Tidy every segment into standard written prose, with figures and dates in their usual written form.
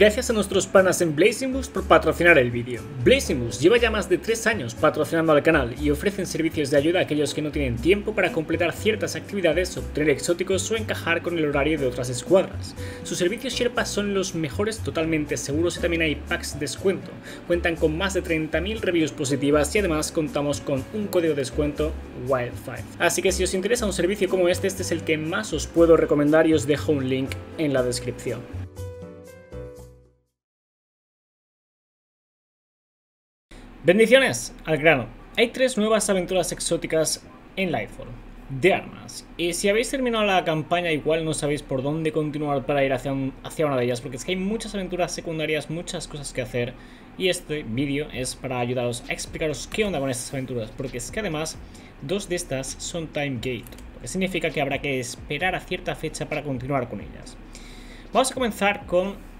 Gracias a nuestros panas en BlazingBoost por patrocinar el vídeo. BlazingBoost lleva ya más de 3 años patrocinando al canal y ofrecen servicios de ayuda a aquellos que no tienen tiempo para completar ciertas actividades, obtener exóticos o encajar con el horario de otras escuadras. Sus servicios Sherpa son los mejores, totalmente seguros, y también hay packs de descuento. Cuentan con más de 30.000 reviews positivas y además contamos con un código de descuento WILDFIVE. Así que si os interesa un servicio como este es el que más os puedo recomendar y os dejo un link en la descripción. Bendiciones, al grano. Hay 3 nuevas aventuras exóticas en Lightfall de armas, y si habéis terminado la campaña igual no sabéis por dónde continuar para ir hacia una de ellas, porque es que hay muchas aventuras secundarias, muchas cosas que hacer, y este vídeo es para ayudaros a explicaros qué onda con estas aventuras, porque es que además 2 de estas son time gate, lo que significa que habrá que esperar a cierta fecha para continuar con ellas. Vamos a comenzar con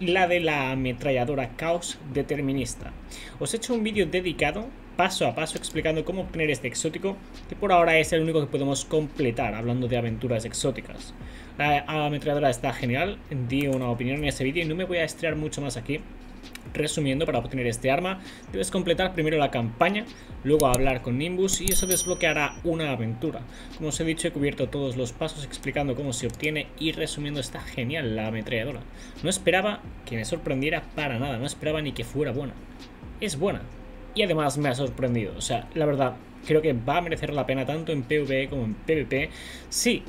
la de la ametralladora Caos Determinista. Os he hecho un vídeo dedicado paso a paso explicando cómo obtener este exótico, que por ahora es el único que podemos completar hablando de aventuras exóticas. La ametralladora está genial, di una opinión en ese vídeo y no me voy a estirar mucho más aquí. Resumiendo, para obtener este arma debes completar primero la campaña, luego hablar con Nimbus y eso desbloqueará una aventura. Como os he dicho, he cubierto todos los pasos explicando cómo se obtiene y resumiendo. Está genial la ametralladora. No esperaba que me sorprendiera para nada, no esperaba ni que fuera buena. Es buena y además me ha sorprendido, o sea, la verdad creo que va a merecer la pena tanto en PvE como en PvP. Sí,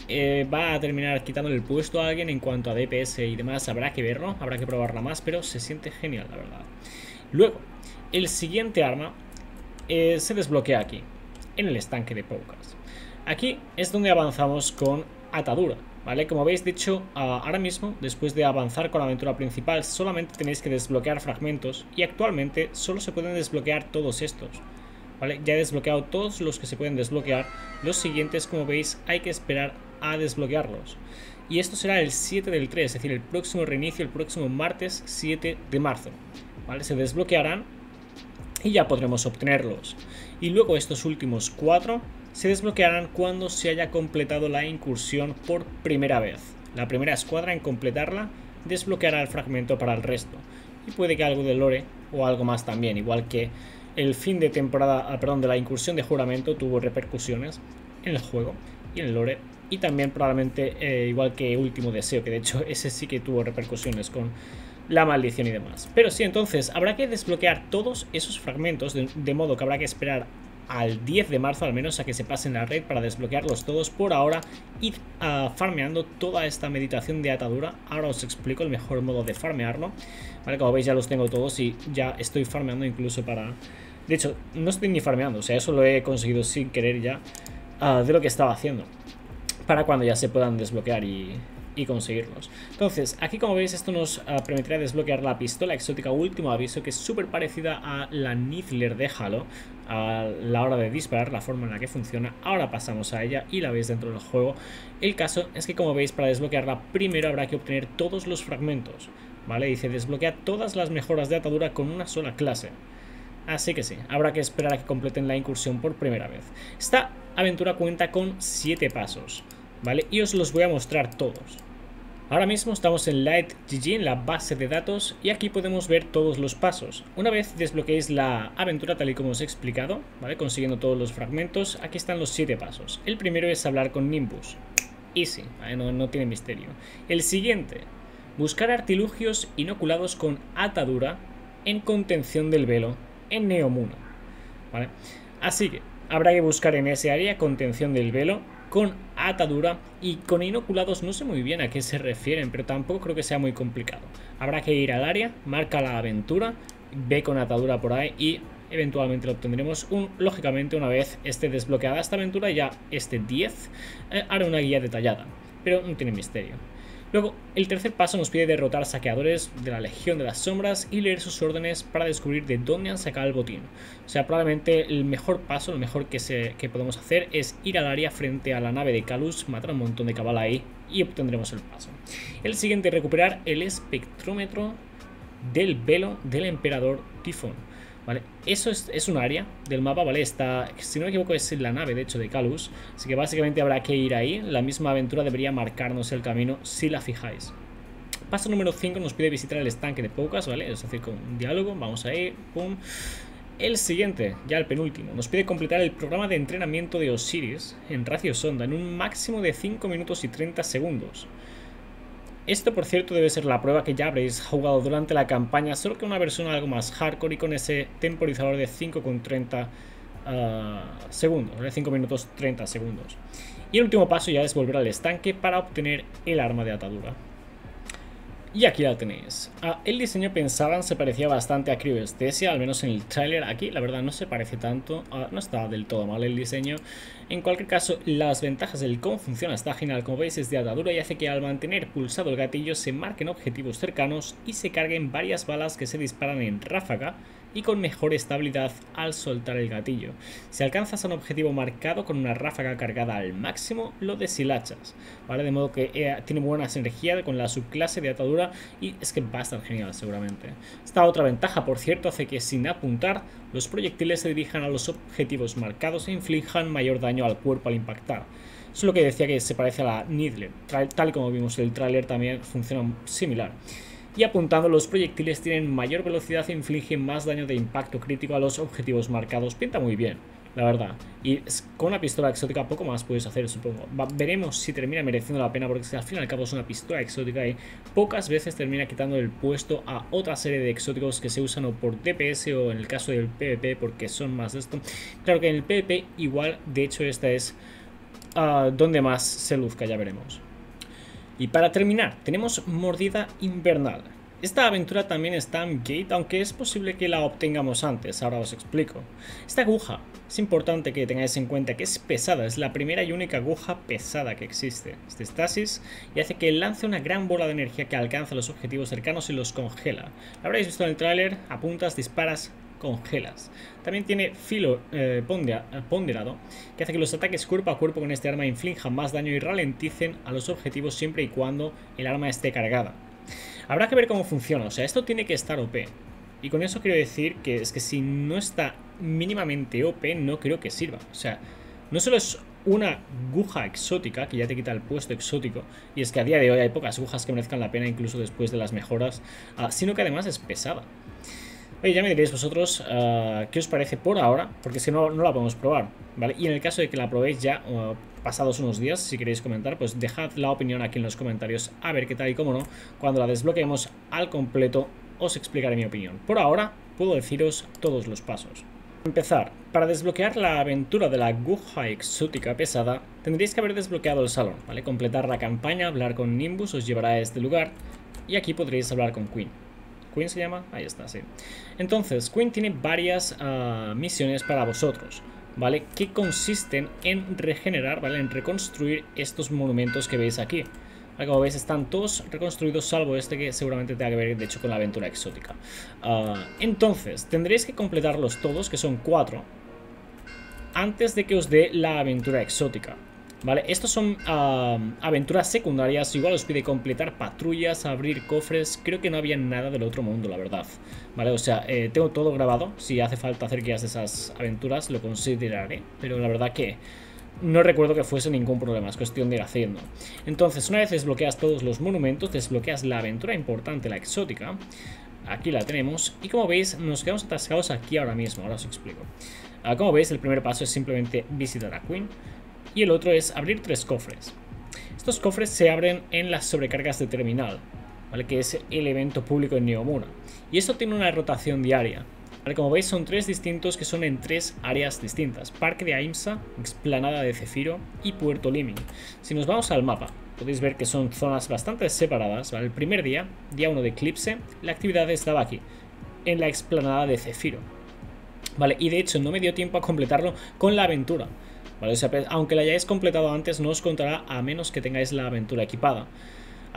va a terminar quitándole el puesto a alguien en cuanto a DPS y demás, habrá que verlo, habrá que probarla más, pero se siente genial, la verdad. Luego, el siguiente arma se desbloquea aquí, en el estanque de Pocas. Aquí es donde avanzamos con Atadura, ¿vale? Como habéis dicho, ahora mismo, después de avanzar con la aventura principal, solamente tenéis que desbloquear fragmentos y actualmente solo se pueden desbloquear todos estos. ¿Vale? Ya he desbloqueado todos los que se pueden desbloquear. Los siguientes, como veis, hay que esperar a desbloquearlos. Y esto será el 7 del 3, es decir, el próximo reinicio, el próximo martes 7 de marzo. ¿Vale? Se desbloquearán y ya podremos obtenerlos. Y luego estos últimos 4 se desbloquearán cuando se haya completado la incursión por primera vez. La primera escuadra en completarla desbloqueará el fragmento para el resto. Y puede que algo de lore o algo más también, igual que el fin de temporada, perdón, de la incursión de juramento tuvo repercusiones en el juego y en el lore, y también probablemente igual que Último Deseo, que de hecho ese sí que tuvo repercusiones con la maldición y demás. Pero sí, entonces habrá que desbloquear todos esos fragmentos, de modo que habrá que esperar al 10 de marzo al menos a que se pasen la red para desbloquearlos todos. Por ahora, id farmeando toda esta meditación de Atadura. Ahora os explico el mejor modo de farmearlo, ¿vale? Como veis, ya los tengo todos y ya estoy farmeando incluso para... De hecho, no estoy ni farmeando, o sea, eso lo he conseguido sin querer ya de lo que estaba haciendo, para cuando ya se puedan desbloquear y conseguirlos. Entonces, aquí como veis, esto nos permitirá desbloquear la pistola exótica Último Aviso, que es súper parecida a la Niedler de Halo a la hora de disparar, la forma en la que funciona. Ahora pasamos a ella y la veis dentro del juego. El caso es que, como veis, para desbloquearla primero habrá que obtener todos los fragmentos, ¿vale? Dice desbloquea todas las mejoras de Atadura con una sola clase. Así que sí, habrá que esperar a que completen la incursión por primera vez. Esta aventura cuenta con 7 pasos, ¿vale? Y os los voy a mostrar todos. Ahora mismo estamos en Light GG, en la base de datos, y aquí podemos ver todos los pasos. Una vez desbloqueéis la aventura tal y como os he explicado, ¿vale? Consiguiendo todos los fragmentos, aquí están los 7 pasos. El primero es hablar con Nimbus. Easy, ¿vale? No tiene misterio. El siguiente, buscar artilugios inoculados con Atadura en Contención del Velo, en Neomuno, ¿vale? Así que habrá que buscar en ese área, Contención del Velo, con Atadura, y con inoculados no sé muy bien a qué se refieren, pero tampoco creo que sea muy complicado. Habrá que ir al área, marca la aventura, ve con Atadura por ahí y eventualmente lo obtendremos. Lógicamente, una vez esté desbloqueada esta aventura, ya este 10 hará una guía detallada, pero no tiene misterio. Luego, el tercer paso nos pide derrotar saqueadores de la Legión de las Sombras y leer sus órdenes para descubrir de dónde han sacado el botín. O sea, probablemente el mejor paso, lo mejor que podemos hacer es ir al área frente a la nave de Calus, matar a un montón de cabal ahí y obtendremos el paso. El siguiente, recuperar el espectrómetro del velo del Emperador Tifón, ¿vale? Eso es un área del mapa, ¿vale? Está, si no me equivoco, es en la nave, de hecho, de Calus. Así que básicamente habrá que ir ahí. La misma aventura debería marcarnos el camino, si la fijáis. Paso número 5 nos pide visitar el estanque de Pocas, ¿vale? Es decir, con un diálogo, vamos ahí, pum. El siguiente, ya el penúltimo, nos pide completar el programa de entrenamiento de Osiris en Ratio Sonda en un máximo de 5 minutos y 30 segundos. Esto, por cierto, debe ser la prueba que ya habréis jugado durante la campaña, solo que una versión algo más hardcore y con ese temporizador de 5,30 segundos, ¿vale? 5 minutos 30 segundos. Y el último paso ya es volver al estanque para obtener el arma de atadura. Y aquí la tenéis. El diseño, pensaban, se parecía bastante a Cryoesthesia, al menos en el tráiler. Aquí la verdad no se parece tanto, no está del todo mal el diseño. En cualquier caso, las ventajas del cómo funciona está genial. Como veis, es de atadura y hace que al mantener pulsado el gatillo se marquen objetivos cercanos y se carguen varias balas que se disparan en ráfaga y con mejor estabilidad al soltar el gatillo. Si alcanzas a un objetivo marcado con una ráfaga cargada al máximo, lo deshilachas, ¿vale? De modo que tiene buena sinergia con la subclase de atadura y es que va a estar genial seguramente. Esta otra ventaja, por cierto, hace que sin apuntar los proyectiles se dirijan a los objetivos marcados e inflijan mayor daño al cuerpo al impactar. Eso es lo que decía, que se parece a la Niedler, tal como vimos en el tráiler, también funciona similar. Y apuntando, los proyectiles tienen mayor velocidad e infligen más daño de impacto crítico a los objetivos marcados. Pinta muy bien, la verdad. Y con una pistola exótica poco más puedes hacer, supongo. Veremos si termina mereciendo la pena, porque al fin y al cabo es una pistola exótica y pocas veces termina quitando el puesto a otra serie de exóticos que se usan o por DPS o en el caso del PvP, porque son más de esto. Claro que en el PvP igual, de hecho esta es donde más se luzca, ya veremos. Y para terminar, tenemos Mordida Invernal. Esta aventura también está en Gate, aunque es posible que la obtengamos antes, ahora os explico. Esta aguja, es importante que tengáis en cuenta que es pesada, es la primera y única aguja pesada que existe. Es de Stasis y hace que lance una gran bola de energía que alcanza los objetivos cercanos y los congela. Lo habréis visto en el tráiler, apuntas, disparas, congelas. También tiene filo ponderado, que hace que los ataques cuerpo a cuerpo con este arma inflijan más daño y ralenticen a los objetivos siempre y cuando el arma esté cargada. Habrá que ver cómo funciona, o sea, esto tiene que estar OP. Y con eso quiero decir que es que si no está mínimamente OP, no creo que sirva. O sea, no solo es una aguja exótica, que ya te quita el puesto exótico, y es que a día de hoy hay pocas agujas que merezcan la pena incluso después de las mejoras, sino que además es pesada. Oye, ya me diréis vosotros qué os parece por ahora, porque si no, no la podemos probar, ¿vale? Y en el caso de que la probéis ya pasados unos días, si queréis comentar, pues dejad la opinión aquí en los comentarios, a ver qué tal y cómo no. Cuando la desbloqueemos al completo, os explicaré mi opinión. Por ahora, puedo deciros todos los pasos. Para empezar, para desbloquear la aventura de la aguja exótica pesada, tendréis que haber desbloqueado el salón, ¿vale? Completar la campaña, hablar con Nimbus, os llevará a este lugar, y aquí podréis hablar con Queen. ¿Queen se llama? Ahí está, sí. Entonces, Queen tiene varias misiones para vosotros, ¿vale? Que consisten en regenerar, ¿vale? En reconstruir estos monumentos que veis aquí. ¿Vale? Como veis, están todos reconstruidos, salvo este que seguramente tenga que ver, de hecho, con la aventura exótica. Entonces, tendréis que completarlos todos, que son 4, antes de que os dé la aventura exótica. Vale, estos son aventuras secundarias, igual os pide completar patrullas, abrir cofres, creo que no había nada del otro mundo, la verdad. Vale, o sea, tengo todo grabado, si hace falta hacer guías de esas aventuras lo consideraré, pero la verdad que no recuerdo que fuese ningún problema, es cuestión de ir haciendo. Entonces, una vez desbloqueas todos los monumentos, desbloqueas la aventura importante, la exótica. Aquí la tenemos y como veis nos quedamos atascados aquí ahora mismo, ahora os explico. Como veis, el primer paso es simplemente visitar a Queen. Y el otro es abrir 3 cofres. Estos cofres se abren en las sobrecargas de Terminal, ¿vale? Que es el evento público en Neomuno. Y esto tiene una rotación diaria, ¿vale? Como veis, son 3 distintos que son en 3 áreas distintas: Parque de Aimsa, Explanada de Cefiro y Puerto Liming. Si nos vamos al mapa, podéis ver que son zonas bastante separadas, ¿vale? El primer día, día 1 de Eclipse, la actividad estaba aquí, en la Explanada de Cefiro, ¿vale? Y de hecho no me dio tiempo a completarlo con la aventura. Vale, o sea, aunque la hayáis completado antes, no os contará a menos que tengáis la aventura equipada.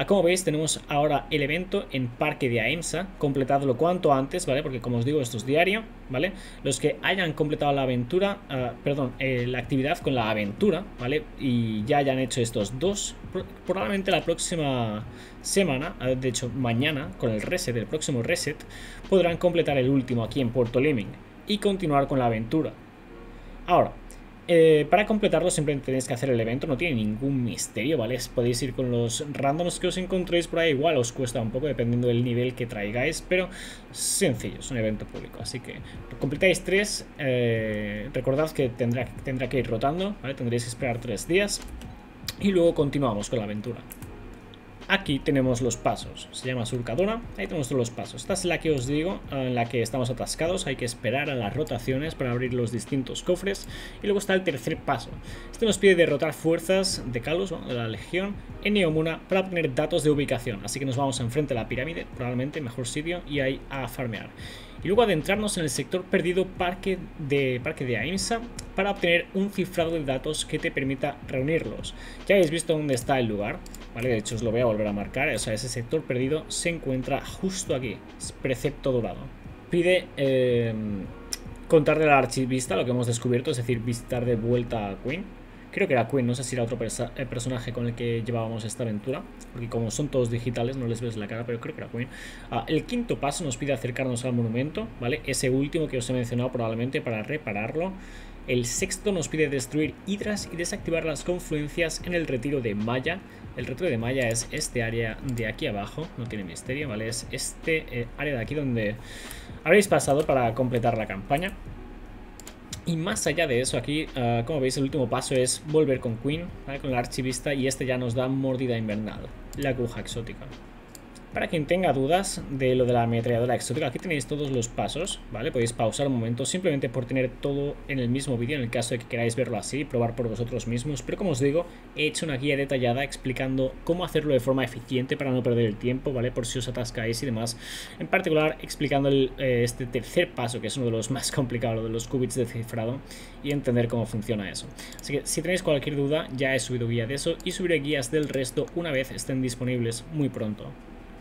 Como veis, tenemos ahora el evento en Parque de Aimsa, completadlo cuanto antes, ¿vale? Porque como os digo, esto es diario, ¿vale? Los que hayan completado la aventura, la actividad con la aventura, ¿vale? Y ya hayan hecho estos 2, probablemente la próxima semana, de hecho mañana, con el reset, el próximo reset, podrán completar el último aquí en Puerto Liming y continuar con la aventura. Ahora, Para completarlo simplemente tenéis que hacer el evento, no tiene ningún misterio, ¿vale? Podéis ir con los randoms que os encontréis por ahí, igual os cuesta un poco dependiendo del nivel que traigáis, pero sencillo, es un evento público, así que completáis 3, recordad que tendrá que ir rotando, ¿vale? Tendréis que esperar 3 días y luego continuamos con la aventura. Aquí tenemos los pasos, se llama Surcadona, ahí tenemos todos los pasos. Esta es la que os digo, en la que estamos atascados, hay que esperar a las rotaciones para abrir los distintos cofres. Y luego está el tercer paso. Este nos pide derrotar fuerzas de Kalos, de la Legión, en Neomuno para obtener datos de ubicación. Así que nos vamos enfrente a la pirámide, probablemente mejor sitio, y ahí a farmear. Y luego adentrarnos en el sector perdido Parque de Aimsa para obtener un cifrado de datos que te permita reunirlos. Ya habéis visto dónde está el lugar, ¿vale? De hecho os lo voy a volver a marcar, o sea, ese sector perdido se encuentra justo aquí, es Precepto Dorado. Pide contar de la archivista lo que hemos descubierto, es decir, visitar de vuelta a Queen. Creo que era Queen, no sé si era otro personaje con el que llevábamos esta aventura, porque como son todos digitales no les ves la cara, pero creo que era Queen. El quinto paso nos pide acercarnos al monumento, ¿vale? Ese último que os he mencionado probablemente para repararlo. El sexto nos pide destruir hidras y desactivar las confluencias en el Retiro de Maya. El Retiro de Maya es este área de aquí abajo, no tiene misterio, ¿vale? Es este área de aquí donde habréis pasado para completar la campaña. Y más allá de eso, aquí, como veis, el último paso es volver con Queen, ¿vale? Con la archivista, y este ya nos da Mordida Invernal, la aguja exótica. Para quien tenga dudas de lo de la ametralladora exótica, aquí tenéis todos los pasos, ¿vale? Podéis pausar un momento simplemente por tener todo en el mismo vídeo, en el caso de que queráis verlo así, probar por vosotros mismos. Pero como os digo, he hecho una guía detallada explicando cómo hacerlo de forma eficiente para no perder el tiempo, ¿vale? Por si os atascáis y demás. En particular, explicando este tercer paso, que es uno de los más complicados, lo de los qubits de cifrado, y entender cómo funciona eso. Así que si tenéis cualquier duda, ya he subido guía de eso y subiré guías del resto una vez estén disponibles muy pronto.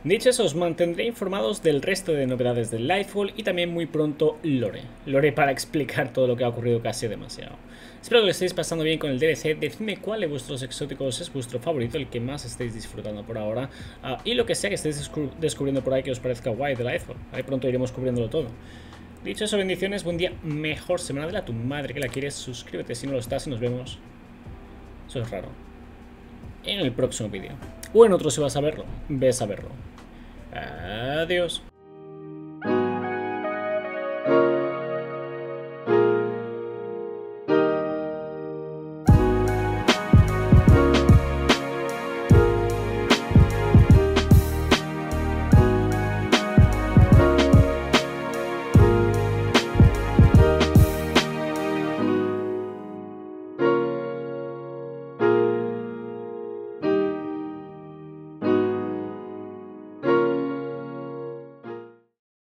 Dicho eso, os mantendré informados del resto de novedades del Lightfall y también muy pronto Lore. Lore para explicar todo lo que ha ocurrido casi demasiado. Espero que lo estéis pasando bien con el DLC. Decidme cuál de vuestros exóticos es vuestro favorito, el que más estéis disfrutando por ahora. Y lo que sea que estéis descubriendo por ahí que os parezca guay del Lightfall. Ahí pronto iremos cubriéndolo todo. Dicho eso, bendiciones, buen día, mejor semana de la tu madre que la quieres. Suscríbete si no lo estás y nos vemos. Eso es raro. En el próximo vídeo. O en otro si vas a verlo. Ves a verlo. Adiós.